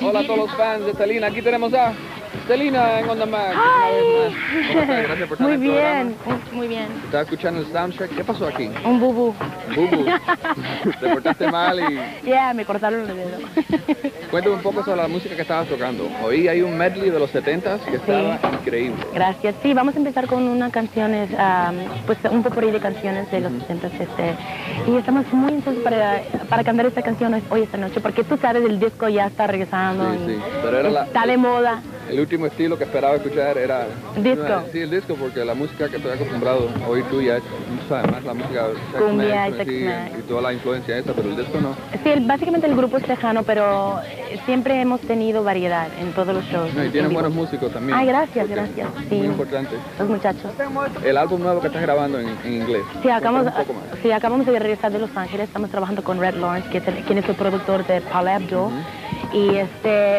Hola a todos los fans de Selena. Aquí tenemos a Selena en Onda Mac. Gracias por estar en el programa. Muy bien. Estaba escuchando el soundtrack. ¿Qué pasó aquí? Un bubú. ¿Bubú? Te cortaste mal y... me cortaron los dedos. Cuéntame un poco sobre la música que estabas tocando. Hoy hay un medley de los 70s que estaba increíble. Gracias. Sí, vamos a empezar con unas canciones, pues un popurrí de canciones de los 70s. Y estamos muy intensos para cantar esta canción hoy esta noche, porque tú sabes, el disco ya está regresando. Sí, sí. Pero era está de moda. El último estilo que esperaba escuchar era... ¿Disco? Sí, el disco, porque la música que estoy acostumbrado a oír tú ya, sabes más la música... Cumbia, y toda la influencia esa, pero el disco no. Sí, básicamente el grupo es tejano, pero siempre hemos tenido variedad en todos los shows. No, y tienen buenos músicos también. Ay, gracias, gracias. Sí, muy importante. Los muchachos. El álbum nuevo que estás grabando en inglés. Sí, acabamos de regresar de Los Ángeles, estamos trabajando con Red Lawrence, quien es el productor de Paula Abdul. Y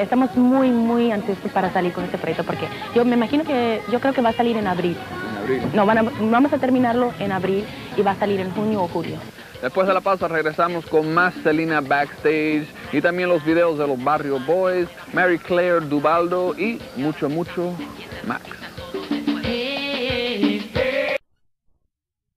estamos muy, muy ansiosos para salir con este proyecto, porque yo me imagino que, yo creo que va a salir en abril. ¿En abril? No, vamos a terminarlo en abril y va a salir en junio o julio. Después de la pausa regresamos con más Selena Backstage y también los videos de los Barrio Boys, Mary Claire Duvaldo y mucho, mucho más.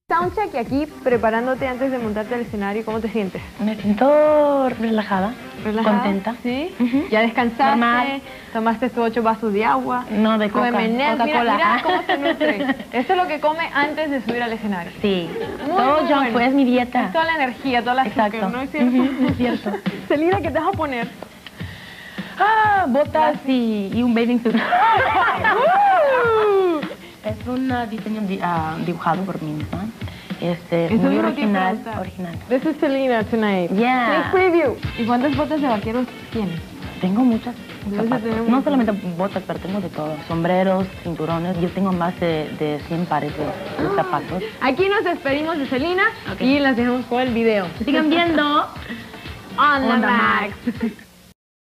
Soundcheck, y aquí preparándote antes de montarte al escenario, ¿cómo te sientes? Me siento relajada. ¿Relajada? Contenta. ¿Sí? ¿Ya descansaste? Normal. ¿Tomaste tus 8 vasos de agua? No, de Coca-Cola. Mira cómo se nutre. Eso es lo que come antes de subir al escenario. Sí. Todo junk food es mi dieta. Es toda la energía, toda la azúcar. Exacto. ¿No es cierto? Es cierto. Selena, ¿qué te vas a poner? Botas y un bathing suit. Es un diseño dibujado por mí misma. Muy original, This is Selena tonight. Yeah. Sneak preview. ¿Y cuántas botas de vaqueros tienes? Tengo muchas. No solamente botas, pero tengo de todo. Sombreros, cinturones. Yo tengo más de 100 pares de zapatos. Aquí nos despedimos de Selena y las dejamos con el video. Sigan viendo On the Max.